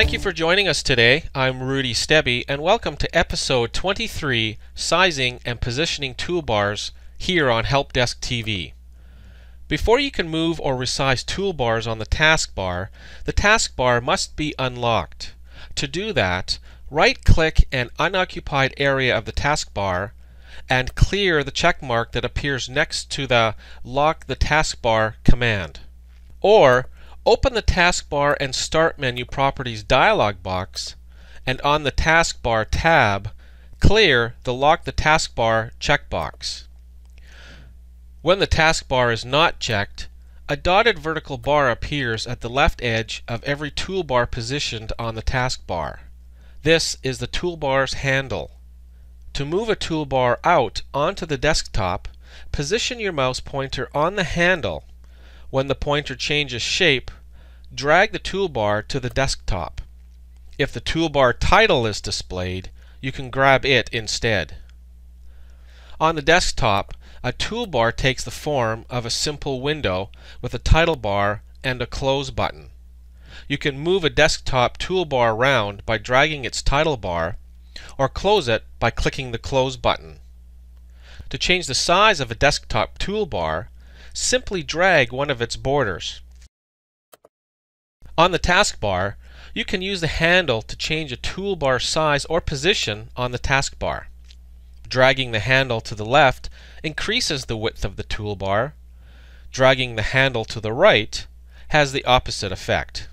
Thank you for joining us today. I'm Rudy Stebih, and welcome to episode 23, Sizing and Positioning Toolbars, here on Help Desk TV. Before you can move or resize toolbars on the taskbar must be unlocked. To do that, right-click an unoccupied area of the taskbar and clear the checkmark that appears next to the Lock the Taskbar command. Or, open the Taskbar and Start Menu Properties dialog box, and on the Taskbar tab, clear the Lock the Taskbar checkbox. When the taskbar is not checked, a dotted vertical bar appears at the left edge of every toolbar positioned on the taskbar. This is the toolbar's handle. To move a toolbar out onto the desktop, position your mouse pointer on the handle. When the pointer changes shape, drag the toolbar to the desktop. If the toolbar title is displayed, you can grab it instead. On the desktop, a toolbar takes the form of a simple window with a title bar and a close button. You can move a desktop toolbar around by dragging its title bar, or close it by clicking the close button. To change the size of a desktop toolbar, simply drag one of its borders. On the taskbar, you can use the handle to change a toolbar size or position on the taskbar. Dragging the handle to the left increases the width of the toolbar. Dragging the handle to the right has the opposite effect.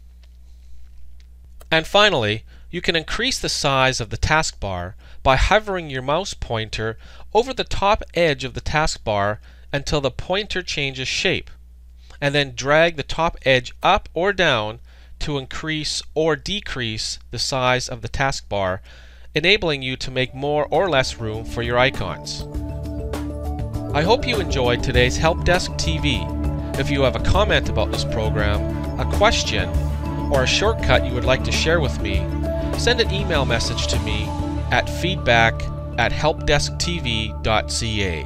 And finally, you can increase the size of the taskbar by hovering your mouse pointer over the top edge of the taskbar until the pointer changes shape, and then drag the top edge up or down to increase or decrease the size of the taskbar, enabling you to make more or less room for your icons. I hope you enjoyed today's Help Desk TV. If you have a comment about this program, a question, or a shortcut you would like to share with me, send an email message to me at feedback@helpdesktv.ca.